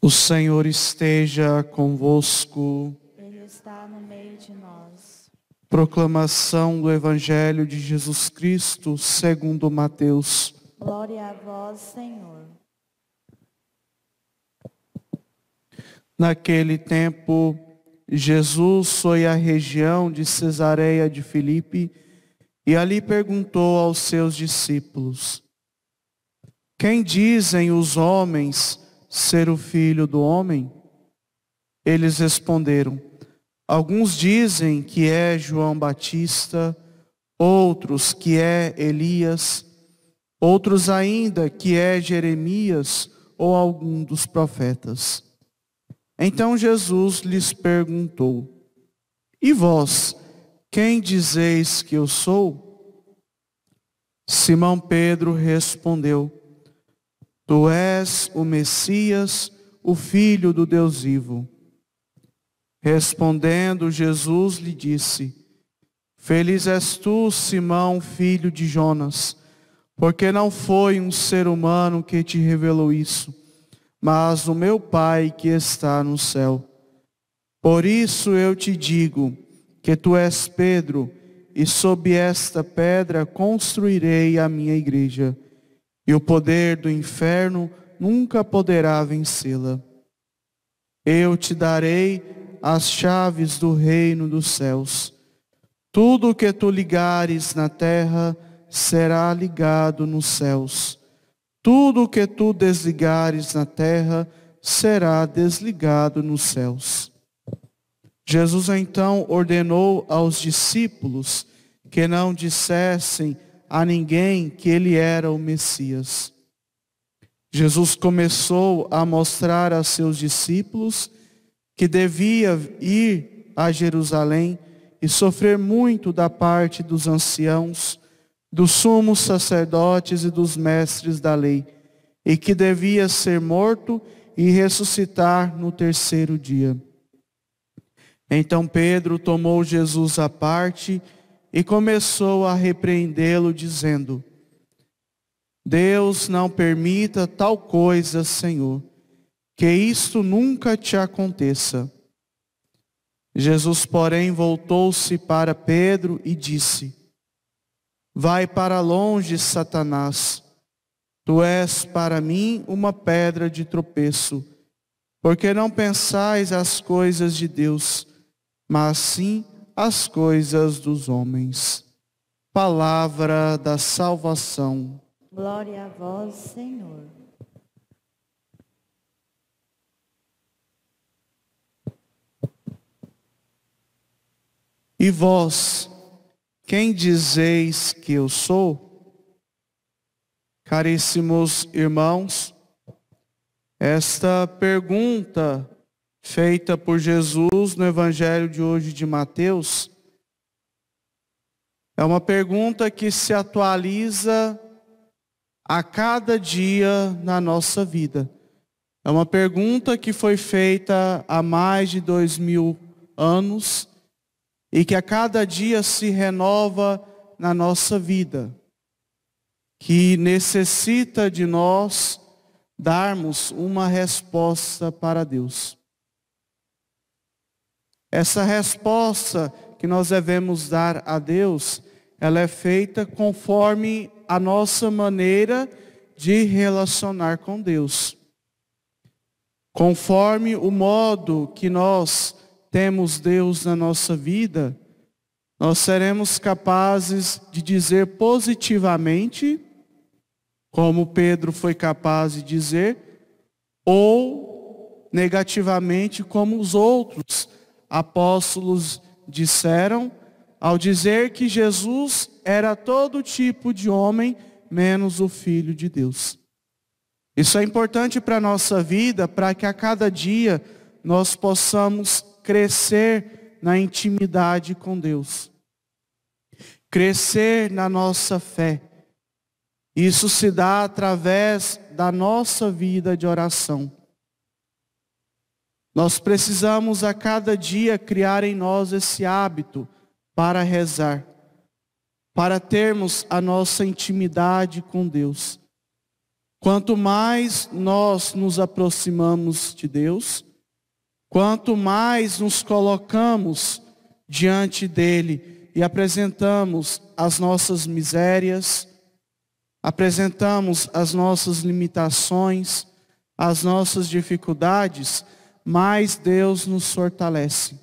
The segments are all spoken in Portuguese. O Senhor esteja convosco. Ele está no meio de nós. Proclamação do Evangelho de Jesus Cristo segundo Mateus. Glória a vós, Senhor. Naquele tempo, Jesus foi à região de Cesareia de Filipe e ali perguntou aos seus discípulos: quem dizem os homens ser o Filho do Homem? Eles responderam: alguns dizem que é João Batista, outros que é Elias, outros ainda que é Jeremias ou algum dos profetas. Então Jesus lhes perguntou: e vós, quem dizeis que eu sou? Simão Pedro respondeu: tu és o Messias, o Filho do Deus vivo. Respondendo, Jesus lhe disse: feliz és tu, Simão, filho de Jonas, porque não foi um ser humano que te revelou isso, mas o meu Pai que está no céu. Por isso eu te digo que tu és Pedro, e sob esta pedra construirei a minha igreja. E o poder do inferno nunca poderá vencê-la. Eu te darei as chaves do reino dos céus. Tudo o que tu ligares na terra será ligado nos céus. Tudo o que tu desligares na terra será desligado nos céus. Jesus então ordenou aos discípulos que não dissessem a ninguém que ele era o Messias. Jesus começou a mostrar a seus discípulos que devia ir a Jerusalém e sofrer muito da parte dos anciãos, dos sumos sacerdotes e dos mestres da lei, e que devia ser morto e ressuscitar no terceiro dia. Então Pedro tomou Jesus à parte e começou a repreendê-lo, dizendo: Deus não permita tal coisa, Senhor, que isto nunca te aconteça. Jesus, porém, voltou-se para Pedro e disse: vai para longe, Satanás. Tu és para mim uma pedra de tropeço, porque não pensais as coisas de Deus, mas sim as coisas dos homens. Palavra da salvação. Glória a vós, Senhor. E vós, quem dizeis que eu sou? Caríssimos irmãos, esta pergunta feita por Jesus no Evangelho de hoje de Mateus é uma pergunta que se atualiza a cada dia na nossa vida. É uma pergunta que foi feita há mais de 2000 anos e que a cada dia se renova na nossa vida, que necessita de nós darmos uma resposta para Deus. Essa resposta que nós devemos dar a Deus, ela é feita conforme a nossa maneira de relacionar com Deus. Conforme o modo que nós temos Deus na nossa vida, nós seremos capazes de dizer positivamente, como Pedro foi capaz de dizer, ou negativamente como os outros apóstolos disseram, ao dizer que Jesus era todo tipo de homem, menos o Filho de Deus. Isso é importante para a nossa vida, para que a cada dia nós possamos crescer na intimidade com Deus. Crescer na nossa fé. Isso se dá através da nossa vida de oração. Nós precisamos a cada dia criar em nós esse hábito para rezar, para termos a nossa intimidade com Deus. Quanto mais nós nos aproximamos de Deus, quanto mais nos colocamos diante dEle e apresentamos as nossas misérias, apresentamos as nossas limitações, as nossas dificuldades, mais Deus nos fortalece.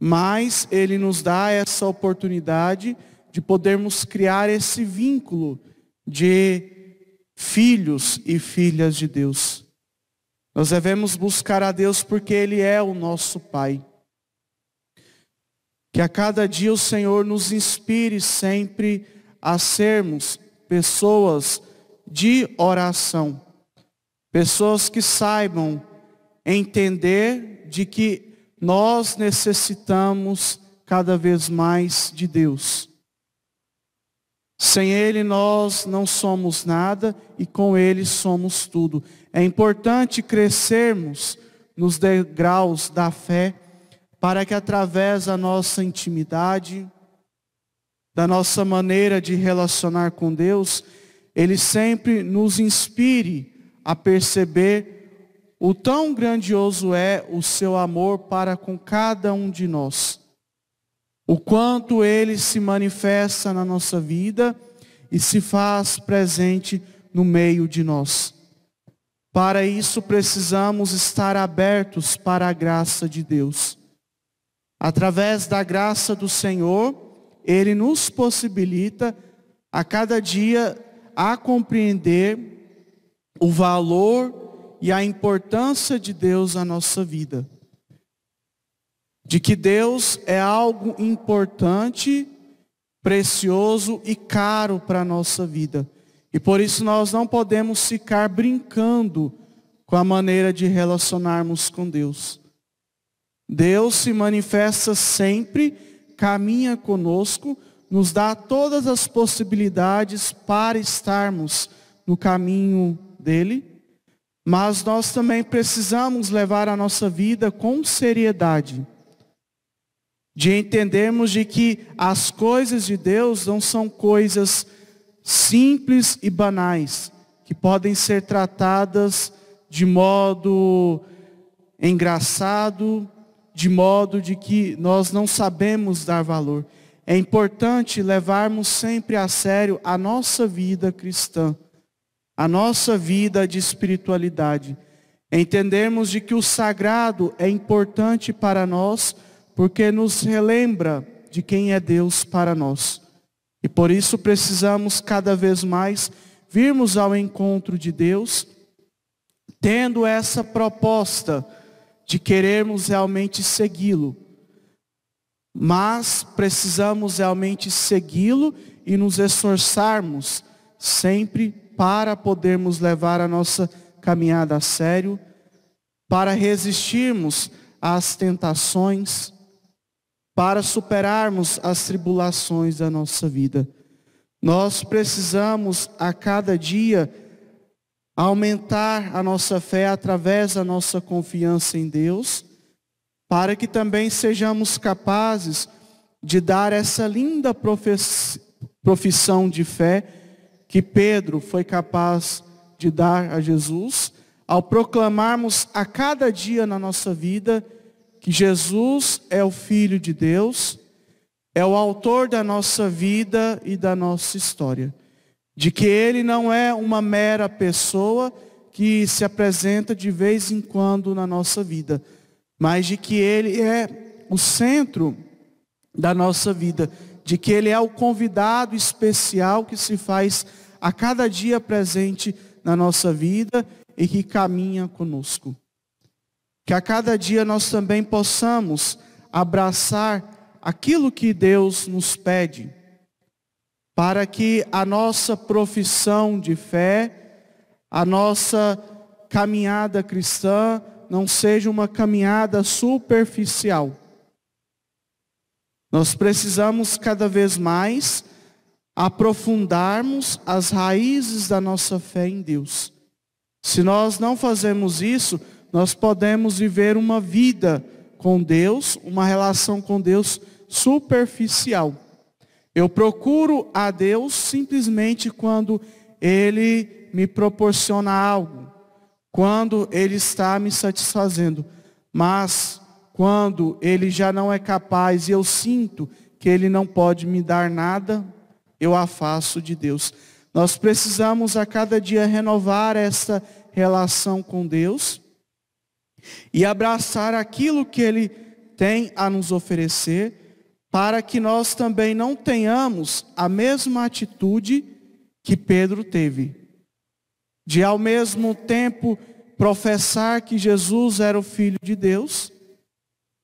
Mas Ele nos dá essa oportunidade de podermos criar esse vínculo de filhos e filhas de Deus. Nós devemos buscar a Deus porque Ele é o nosso Pai. Que a cada dia o Senhor nos inspire sempre a sermos pessoas de oração. Pessoas que saibam entender de que nós necessitamos cada vez mais de Deus. Sem Ele nós não somos nada e com Ele somos tudo. É importante crescermos nos degraus da fé para que através da nossa intimidade, da nossa maneira de relacionar com Deus, Ele sempre nos inspire a perceber o tão grandioso é o seu amor para com cada um de nós. O quanto Ele se manifesta na nossa vida e se faz presente no meio de nós. Para isso precisamos estar abertos para a graça de Deus. Através da graça do Senhor, Ele nos possibilita a cada dia a compreender o valor e a importância de Deus na nossa vida. De que Deus é algo importante, precioso e caro para a nossa vida. E por isso nós não podemos ficar brincando com a maneira de relacionarmos com Deus. Deus se manifesta sempre, caminha conosco, nos dá todas as possibilidades para estarmos no caminho dEle. Mas nós também precisamos levar a nossa vida com seriedade. De entendermos de que as coisas de Deus não são coisas simples e banais, que podem ser tratadas de modo engraçado, de modo de que nós não sabemos dar valor. É importante levarmos sempre a sério a nossa vida cristã. A nossa vida de espiritualidade. Entendermos de que o sagrado é importante para nós, porque nos relembra de quem é Deus para nós. E por isso precisamos cada vez mais virmos ao encontro de Deus, tendo essa proposta de querermos realmente segui-lo. Mas precisamos realmente segui-lo e nos esforçarmos sempre para podermos levar a nossa caminhada a sério, para resistirmos às tentações, para superarmos as tribulações da nossa vida. Nós precisamos a cada dia aumentar a nossa fé através da nossa confiança em Deus, para que também sejamos capazes de dar essa linda profissão de fé que Pedro foi capaz de dar a Jesus, ao proclamarmos a cada dia na nossa vida que Jesus é o Filho de Deus, é o autor da nossa vida e da nossa história. De que Ele não é uma mera pessoa que se apresenta de vez em quando na nossa vida, mas de que Ele é o centro da nossa vida. De que Ele é o convidado especial que se faz a cada dia presente na nossa vida e que caminha conosco. Que a cada dia nós também possamos abraçar aquilo que Deus nos pede, para que a nossa profissão de fé, a nossa caminhada cristã, não seja uma caminhada superficial. Nós precisamos cada vez mais aprofundarmos as raízes da nossa fé em Deus. Se nós não fazemos isso, nós podemos viver uma vida com Deus, uma relação com Deus superficial. Eu procuro a Deus simplesmente quando Ele me proporciona algo, quando Ele está me satisfazendo. Mas quando Ele já não é capaz e eu sinto que Ele não pode me dar nada, eu afasto de Deus. Nós precisamos a cada dia renovar essa relação com Deus e abraçar aquilo que Ele tem a nos oferecer, para que nós também não tenhamos a mesma atitude que Pedro teve, de ao mesmo tempo professar que Jesus era o Filho de Deus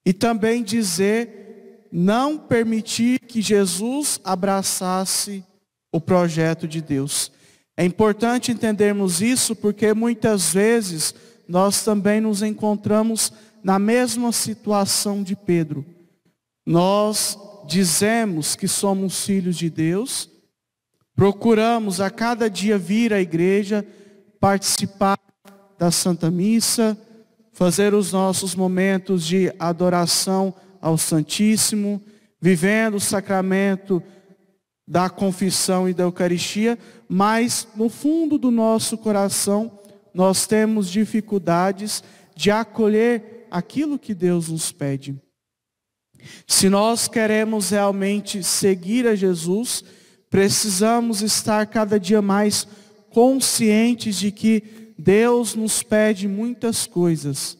e também dizer, não permitir que Jesus abraçasse o projeto de Deus. É importante entendermos isso, porque muitas vezes nós também nos encontramos na mesma situação de Pedro. Nós dizemos que somos filhos de Deus, procuramos a cada dia vir à igreja, participar da Santa Missa, fazer os nossos momentos de adoração ao Santíssimo, vivendo o sacramento da confissão e da Eucaristia, mas no fundo do nosso coração nós temos dificuldades de acolher aquilo que Deus nos pede. Se nós queremos realmente seguir a Jesus, precisamos estar cada dia mais conscientes de que Deus nos pede muitas coisas,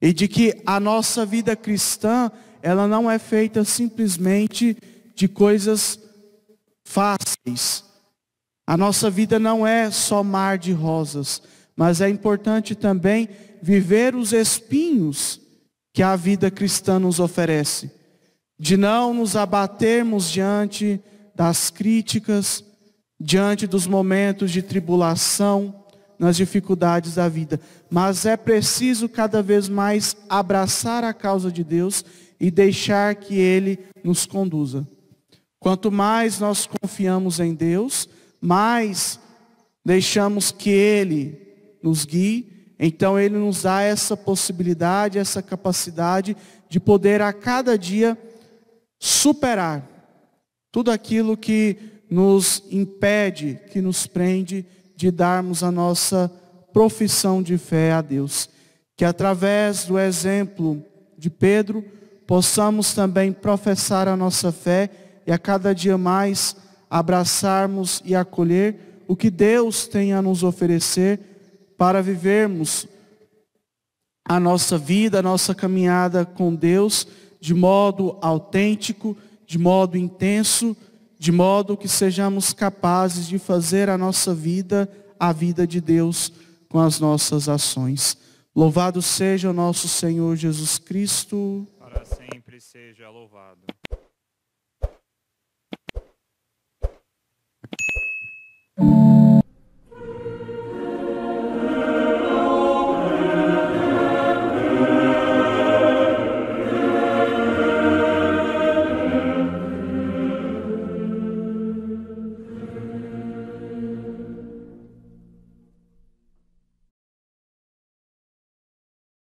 e de que a nossa vida cristã, ela não é feita simplesmente de coisas fáceis. A nossa vida não é só mar de rosas, mas é importante também viver os espinhos que a vida cristã nos oferece, de não nos abatermos diante das críticas, diante dos momentos de tribulação, nas dificuldades da vida. Mas é preciso cada vez mais abraçar a causa de Deus e deixar que Ele nos conduza. Quanto mais nós confiamos em Deus, mais deixamos que Ele nos guie. Então Ele nos dá essa possibilidade, essa capacidade de poder a cada dia superar tudo aquilo que nos impede, que nos prende de darmos a nossa profissão de fé a Deus. Que através do exemplo de Pedro, possamos também professar a nossa fé e a cada dia mais abraçarmos e acolher o que Deus tem a nos oferecer, para vivermos a nossa vida, a nossa caminhada com Deus de modo autêntico, de modo intenso, de modo que sejamos capazes de fazer a nossa vida, a vida de Deus, com as nossas ações. Louvado seja o nosso Senhor Jesus Cristo. Para sempre seja louvado.